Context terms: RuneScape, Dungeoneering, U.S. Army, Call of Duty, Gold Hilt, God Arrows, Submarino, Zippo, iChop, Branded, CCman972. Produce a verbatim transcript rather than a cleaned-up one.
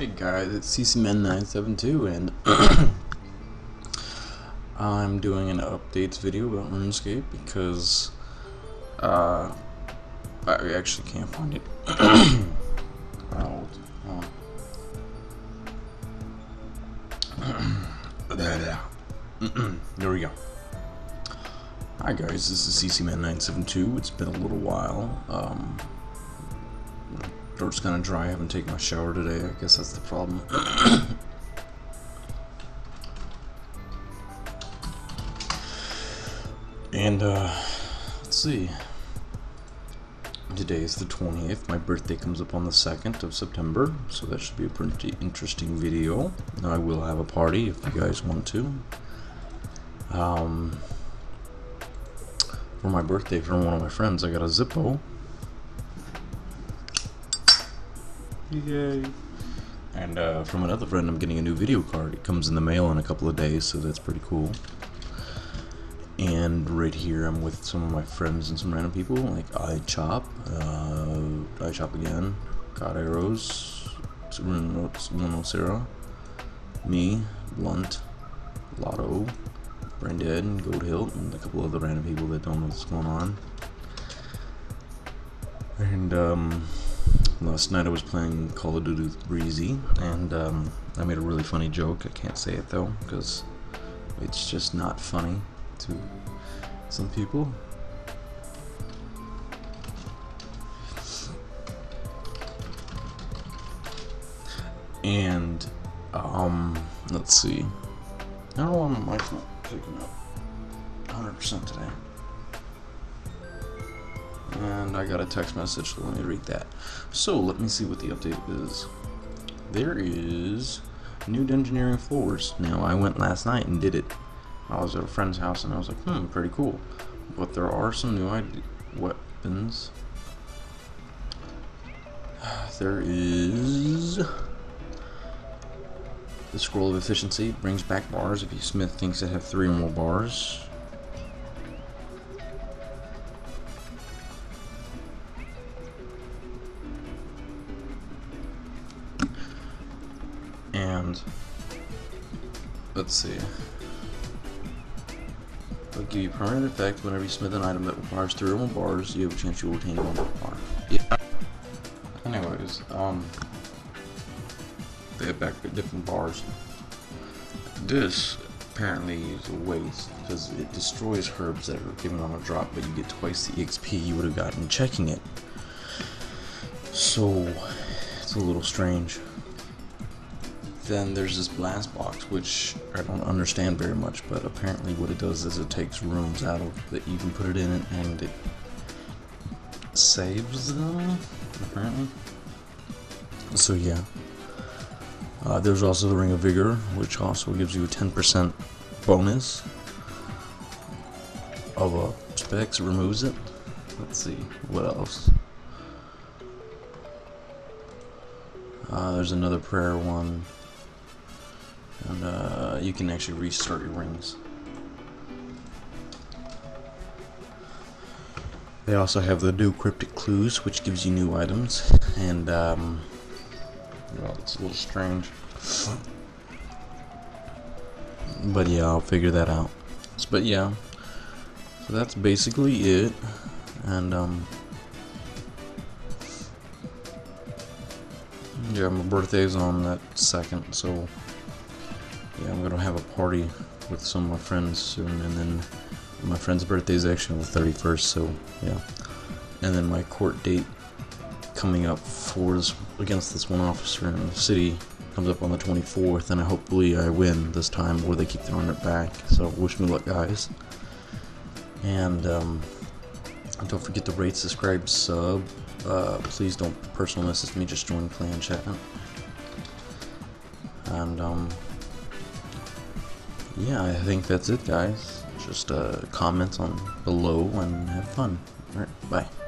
Hey guys, it's C C man nine seven two and I'm doing an updates video about RuneScape because uh, I actually can't find it. How old? Oh. There we go. Hi guys, this is C C man nine seven two. It's been a little while. Um, It's kind of dry. I haven't taken my shower today. I guess that's the problem. And uh, let's see. Today is the twentieth. My birthday comes up on the second of September, so that should be a pretty interesting video. I will have a party if you guys want to. Um, for my birthday, from one of my friends, I got a Zippo. Yay. And uh, from another friend, I'm getting a new video card. It comes in the mail in a couple of days, so that's pretty cool. And right here, I'm with some of my friends and some random people, like iChop, uh, iChop again, God Arrows, Submarino, me, Blunt, Lotto, Branded, Gold Hilt, and a couple other random people that don't know what's going on. And, um... last night I was playing Call of Duty with Breezy, and um, I made a really funny joke. I can't say it though, because it's just not funny to some people. And, um, let's see. I don't know why my mic's not picking up one hundred percent today. And I got a text message, so let me read that. So let me see what the update is. There is new Dungeoneering floors. Now I went last night and did it. I was at a friend's house and I was like, hmm, pretty cool. But there are some new weapons. There is the scroll of efficiency. It brings back bars if you smith things that have three or more bars. And let's see. It'll give you permanent effect whenever you smith an item that requires three or more bars, you have a chance you will obtain one more bar. Yeah. Anyways, um they have back different bars. This apparently is a waste because it destroys herbs that are given on a drop, but you get twice the E X P you would have gotten checking it. So it's a little strange. Then there's this blast box, which I don't understand very much, but apparently what it does is it takes rooms out of that you can put it in it, and it saves them, apparently. So yeah. Uh, there's also the Ring of Vigor, which also gives you a ten percent bonus of uh, specs, removes it. Let's see, what else? Uh, there's another prayer one. And uh, you can actually restart your rings. They also have the new cryptic clues, which gives you new items, and um, well, it's a little strange. But yeah, I'll figure that out. But yeah, so that's basically it, and um, yeah, my birthday's on that second, so. Yeah, I'm gonna have a party with some of my friends soon, and then my friend's birthday is actually on the thirty-first, so yeah. And then my court date coming up for this, against this one officer in the city comes up on the twenty-fourth, and I hopefully I win this time, or they keep throwing it back. So wish me luck, guys. And um, don't forget to rate, subscribe, sub. Uh, please don't personal message me. Just join clan chat. And um. Yeah, I think that's it, guys. Just uh, comment on below and have fun. Alright, bye.